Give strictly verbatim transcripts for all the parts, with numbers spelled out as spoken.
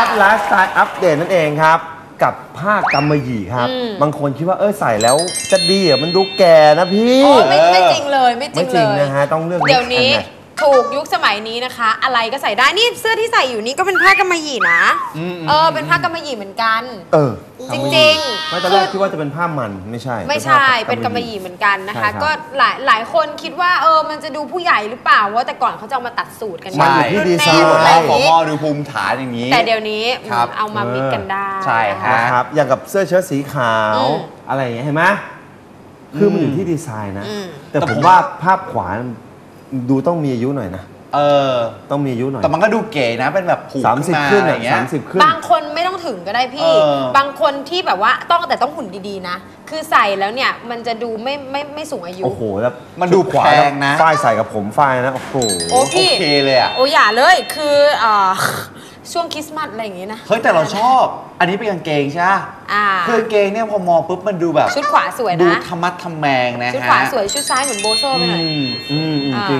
ครับไลฟ์สไตล์อัปเดตนั่นเองครับกับผ้ากำมะหยี่ครับบางคนคิดว่าเออใส่แล้วจะดีอ่ะมันดูแก่นะพี่โอ้ไม่ไม่จริงเลยไม่จริงเลยนะฮะต้องเลือกเดี๋ยวนี้ถูกยุคสมัยนี้นะคะอะไรก็ใส่ได้นี่เสื้อที่ใส่อยู่นี่ก็เป็นผ้ากำมะหยี่นะเออเป็นผ้ากำมะหยี่เหมือนกันเออจริงๆไม่ตอนแรกคิดว่าจะเป็นผ้ามันไม่ใช่ไม่ใช่เป็นกำมะหยี่เหมือนกันนะคะก็หลายหลายคนคิดว่าเออมันจะดูผู้ใหญ่หรือเปล่าว่าแต่ก่อนเขาจะมาตัดสูตรกันใช่ที่ดีไซน์ของพ่อดูภูมิฐานอย่างนี้แต่เดี๋ยวนี้เอามามิกกันได้ใช่ครับอย่างกับเสื้อเชิ้ตสีขาวอะไรอย่างเงี้ยเห็นไหมคือมันอยู่ที่ดีไซน์นะแต่ผมว่าภาพขวาดูต้องมีอายุหน่อยนะเออต้องมีอายุหน่อยแต่มันก็ดูเก๋นะเป็นแบบผูกขึ้นมาสามสิบขึ้นอย่างเงี้ยสามสิบขึ้นบางคนไม่ต้องถึงก็ได้พี่บางคนที่แบบว่าต้องแต่ต้องหุ่นดีๆนะคือใส่แล้วเนี่ยมันจะดูไม่ไม่ไม่สูงอายุโอ้โหแล้วมันดูขวาแรงนะฝ้ายใส่กับผมฝ้ายนะโอ้โหโอเคเลยอ่ะโอ้อย่าเลยคือช่วงคริสต์มาสอะไรอย่างงี้นะเฮ้ยแต่เราชอบอันนี้เป็นกางเกงใช่ไหมคือกางเกงเนี่ยพอมองปุ๊บมันดูแบบชุดขวาสวยนะดูธรรมะธรรมแมงนะฮะชุดขวาสวยชุดซ้ายเหมือนโบโซ่ไปหน่อย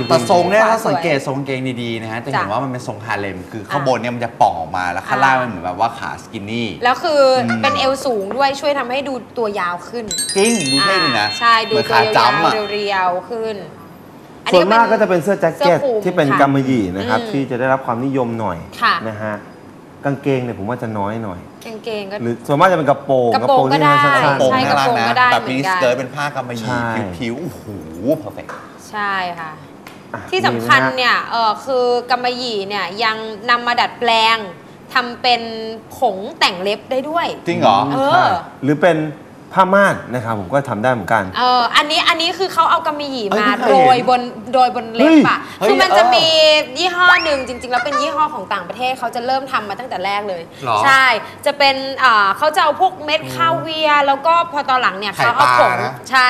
แต่ทรงเนี่ยถ้าสังเกตทรงกางเกงดีๆนะฮะจะเห็นว่ามันเป็นทรงฮาเลมคือข้างบนเนี่ยมันจะป่องออกมาแล้วข้างล่างมันเหมือนแบบว่าขาสกินนี่แล้วคือเป็นเอวสูงด้วยช่วยทำให้ดูตัวยาวขึ้นจริงดูเท่ดีนะใช่ดูตัวยาวเรียวๆขึ้นส่วนมากก็จะเป็นเสื้อแจ็คเก็ตที่เป็นกำมะหยี่นะครับที่จะได้รับความนิยมหน่อยนะฮะกางเกงเนี่ยผมว่าจะน้อยหน่อยกางเกงก็หรือส่วนมากจะเป็นกระโปรงกระโปรงก็ได้ใช่กระโปรงก็ได้แบบนี้เกิดเป็นผ้ากำมะหยี่ผิวๆโอ้โหเพอร์เฟคใช่ค่ะที่สำคัญเนี่ยเออคือกำมะหยี่เนี่ยยังนำมาดัดแปลงทำเป็นผงแต่งเล็บได้ด้วยจริงเหรอเออหรือเป็นผ้าม่านนะครับผมก็ทำได้เหมือนกันเอออันนี้อันนี้คือเขาเอากำมะหยี่มาโรยบนโดยบนเล็บอะคือมันจะมียี่ห้อหนึ่งจริงๆแล้วเป็นยี่ห้อของต่างประเทศเขาจะเริ่มทำมาตั้งแต่แรกเลยใช่จะเป็นอ่าเขาจะเอาพวกเม็ดข้าวเวียแล้วก็พอตอนหลังเนี่ยเขาเอาผงใช่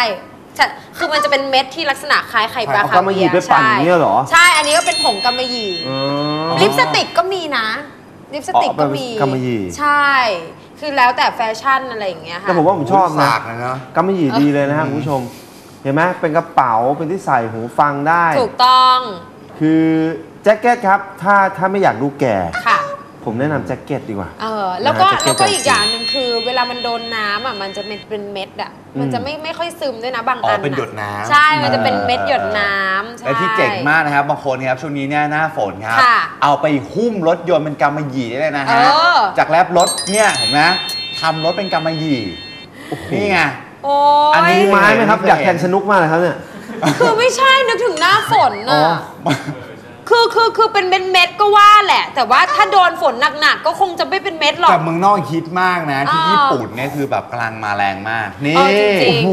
คือมันจะเป็นเม็ดที่ลักษณะคล้ายไข่ปลาคาเวียร์ใช่ใช่อันนี้ก็เป็นผงกำมะหยี่ลิปสติกก็มีนะลิปสติกก็มีใช่คือแล้วแต่แฟชั่นอะไรอย่างเงี้ยค่ะแต่ผมว่าผมชอบนะกำมะหยี่ดีเลยนะครับคุณผู้ชมเห็นไหมเป็นกระเป๋าเป็นที่ใส่หูฟังได้ถูกต้องคือแจ็คเก็ตครับถ้าถ้าไม่อยากดูแก่ค่ะผมแนะนำแจ็คเก็ตดีกว่าเออแล้วก็แล้วก็อีกอย่างหนึ่งคือเวลามันโดนน้ำอ่ะมันจะเป็นเม็ดอ่ะมันจะไม่ไม่ค่อยซึมด้วยนะบางอันเป็นหยดน้ำใช่มันจะเป็นเม็ดหยดน้ำและที่เจ๋งมากนะครับบางคนครับช่วงนี้เนี่ยหน้าฝนครับเอาไปหุ้มรถยนต์เป็นกำมะหยี่เลยนะฮะจากแรปรถเนี่ยเห็นไหมทำรถเป็นกำมะหยี่นี่ไงอันนี้ไม้ไหมครับอยากแข่งสนุกมากเลยครับเนี่ยคือไม่ใช่นึกถึงหน้าฝนอ่ะคือคือคือเป็นเม็ดเม็ดก็ว่าแหละแต่ว่าถ้าโดนฝนหนักๆก็คงจะไม่เป็นเม็ดหรอกแต่เมืองนอกฮิตมากนะที่ญี่ปุ่นเนี่ยคือแบบกำลังมาแรงมากนี่โอ้โห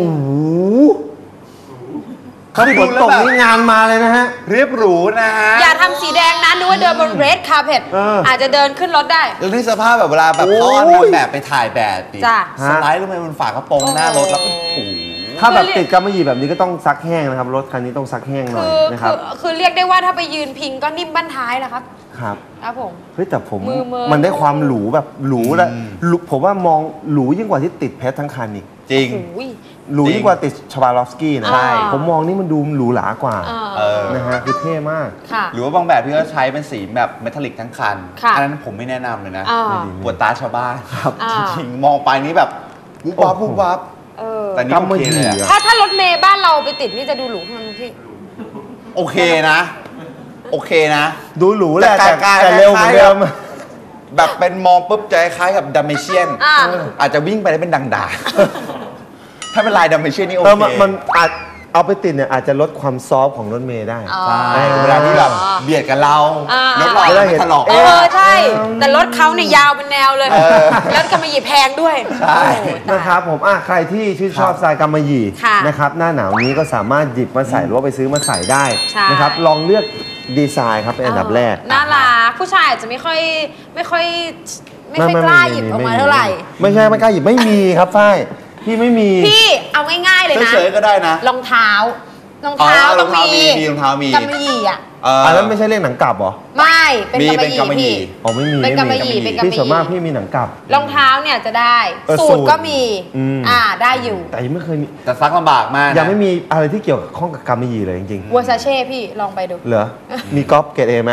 เขาที่ฝนตกนี่งานมาเลยนะฮะเรียบหรูนะฮะอย่าทำสีแดงนะนึกว่าเดินบนเรดคาร์เพ็ตอาจจะเดินขึ้นรถได้แล้วที่สภาพแบบเวลาแบบต้อนแบบไปถ่ายแบบดิสไลด์ลงไปบนฝากระโปรงหน้ารถแล้วถูถ้าแบบติดกำมะหยี่แบบนี้ก็ต้องซักแห้งนะครับรถคันนี้ต้องซักแห้งหน่อยนะครับคือเรียกได้ว่าถ้าไปยืนพิงก็นิ่มบั้นท้ายแหละครับครับครับผมเฮ้ยแต่ผมมันได้ความหรูแบบหรูและผมว่ามองหรูยิ่งกว่าที่ติดเพชรทั้งคันอีกจริงหรูยิ่งกว่าติดชวาโรฟสกี้นะผมมองนี่มันดูหรูหรากว่านะฮะคือเท่มากหรือว่าบางแบบที่เขาใช้เป็นสีแบบเมทัลลิกทั้งคันอันนั้นผมไม่แนะนำเลยนะปวดตาชาวบ้านครับจริงมองไปนี้แบบปุ๊บปั๊บปุ๊บปั๊บแต่นี่โอเคเลยถ้าถ้ารถเมย์บ้านเราไปติดนี่จะดูหรูมันพี่โอเคนะโอเคนะดูหรูแหละแต่เร็วเหมือนเดิมแบบเป็นมองปุ๊บใจคล้ายกับดัมเมเชียนอาจจะวิ่งไปได้เป็นดังดาถ้าเป็นลายดัมเมเชียนนี่โอเคมันอาจเอาไปติดเนี่ยอาจจะลดความซอฟของรถเมย์ได้เวลาที่แบบเบียดกับเรารถเราไม่ถลอกเออใช่แต่รถเขาเนี่ยยาวเป็นแนวเลยแล้วกำมะหยี่แพงด้วยใช่นะครับผมใครที่ชื่นชอบสไตล์กำมะหยี่นะครับหน้าหนาวนี้ก็สามารถหยิบมาใส่หรือว่าไปซื้อมาใส่ได้นะครับลองเลือกดีไซน์ครับเป็นอันดับแรกน่ารักผู้ชายอาจจะไม่ค่อยไม่ค่อยไม่ค่อยกล้าหยิบออกมาเท่าไหร่ไม่ใช่ไม่กล้าหยิบไม่มีครับฝ้ายพี่ไม่มีพี่เอาง่ายๆเลยนะเฉยๆก็ได้นะรองเท้ารองเท้าต้องมีรองเท้ามีกำมะหยี่อ่ะอันนั้นไม่ใช่เรื่องหนังกลับเหรอไม่เป็นกำมะหยี่อ๋อไม่มีเป็นกำมะหยี่เป็นกำมะหยี่พี่ส่วนมากพี่มีหนังกลับรองเท้าเนี่ยจะได้สูตรก็มีอ่าได้อยู่แต่ยังไม่เคยมีแต่ซักลำบากมากยังไม่มีอะไรที่เกี่ยวข้องกับกำมะหยี่เลยจริงๆวัวซาเช่พี่ลองไปดูเหรอมีก๊อปเกรดเอไหม